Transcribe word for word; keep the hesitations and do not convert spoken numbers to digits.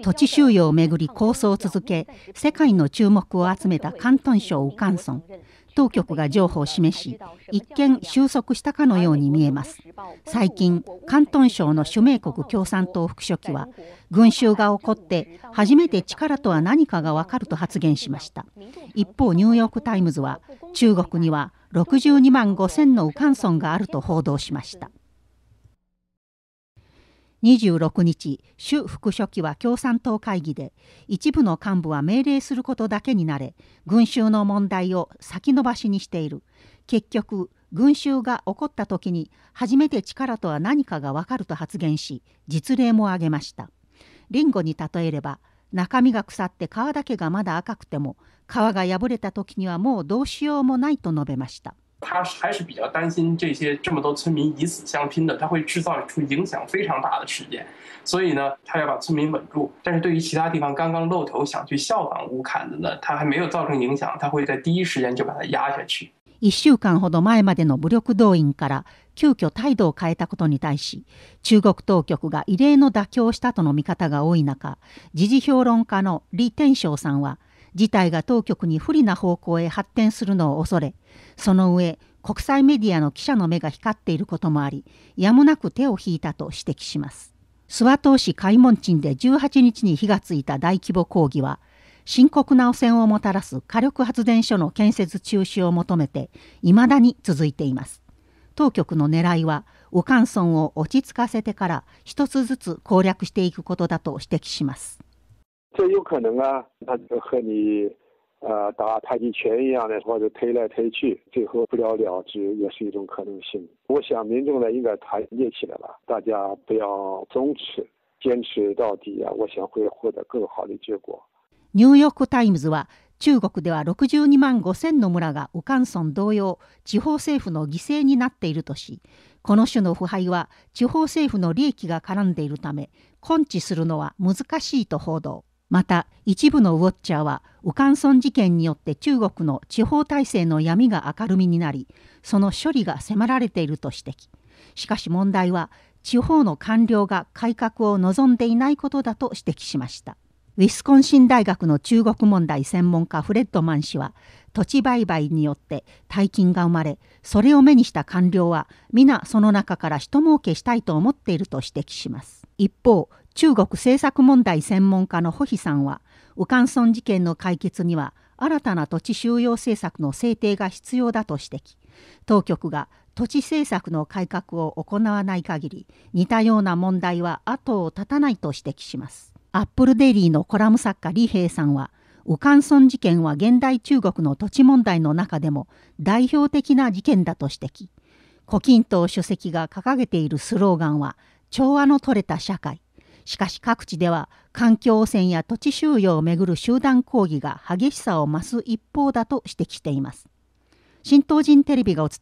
土地収容をめぐり抗争を続け、世界の注目を集めた広東省武漢村。当局が譲歩を示し、一見収束したかのように見えます。最近、広東省の主命国共産党副書記は、群衆が起こって初めて力とは何かが分かると発言しました。一方、ニューヨーク・タイムズは、中国にはろくじゅうにまんごせんの武漢村があると報道しました。にじゅうろくにち、習副書記は共産党会議で、一部の幹部は命令することだけになれ、群衆の問題を先延ばしにしている。結局、群衆が起こった時に初めて力とは何かが分かると発言し、実例も挙げました。リンゴに例えれば、中身が腐って皮だけがまだ赤くても、皮が破れた時にはもうどうしようもないと述べました。他还是比较担心这些这么多村民以死相拼的，他会制造出影响非常大的事件，所以呢，他要把村民稳住。但是对于其他地方刚刚露头想去效仿乌坎的呢，他还没有造成影响，他会在第一时间就把它压下去。いっしゅうかんほど前までの武力動員から急遽態度を変えたことに対し、中国当局が異例の妥協をしたとの見方が多い中、時事評論家の李天祥さんは、事態が当局に不利な方向へ発展するのを恐れ、その上、国際メディアの記者の目が光っていることもあり、やむなく手を引いたと指摘します。諏訪東市開門鎮でじゅうはちにちに火がついた大規模抗議は、深刻な汚染をもたらす火力発電所の建設中止を求めて、いまだに続いています。当局の狙いは、武漢村を落ち着かせてから一つずつ攻略していくことだと指摘します。这有可能啊，那就和你呃打太极拳一样的，或者推来推去，最后不了了之，也是一种可能性。我想民众呢应该团结起来了，大家不要松弛，坚持到底啊，我想会获得更好的结果。ニューヨークタイムズは、中国ではろくじゅうにまんごせんの村が武漢村同様、地方政府の犠牲になっているとし、この種の腐敗は地方政府の利益が絡んでいるため、根治するのは難しいと報道。また、一部のウォッチャーは、武漢村事件によって中国の地方体制の闇が明るみになり、その処理が迫られていると指摘。しかし問題は、地方の官僚が改革を望んでいないことだと指摘しました。ウィスコンシン大学の中国問題専門家フレッドマン氏は、土地売買によって大金が生まれ、それを目にした官僚は、皆その中から一儲けしたいと思っていると指摘します。一方、中国政策問題専門家のホヒさんは、武漢村事件の解決には新たな土地収容政策の制定が必要だと指摘。当局が土地政策の改革を行わない限り、似たような問題は後を絶たないと指摘します。アップルデイリーのコラム作家李平さんは、武漢村事件は現代中国の土地問題の中でも代表的な事件だと指摘。胡錦涛主席が掲げているスローガンは、調和の取れた社会。しかし各地では環境汚染や土地収容をめぐる集団抗議が激しさを増す一方だと指摘しています。新東人テレビがお伝え